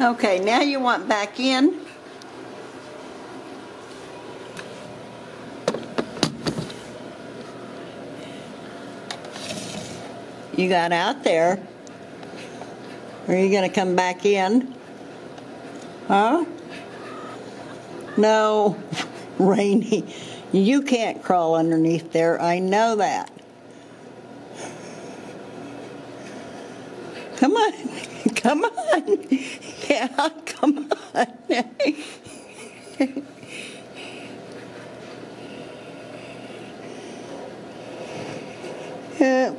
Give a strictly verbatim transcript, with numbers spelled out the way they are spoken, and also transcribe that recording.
Okay, now you want back in. You got out there. Are you going to come back in? Huh? No, Rainy. You can't crawl underneath there. I know that. Come on. Come on. Yeah, come on. uh,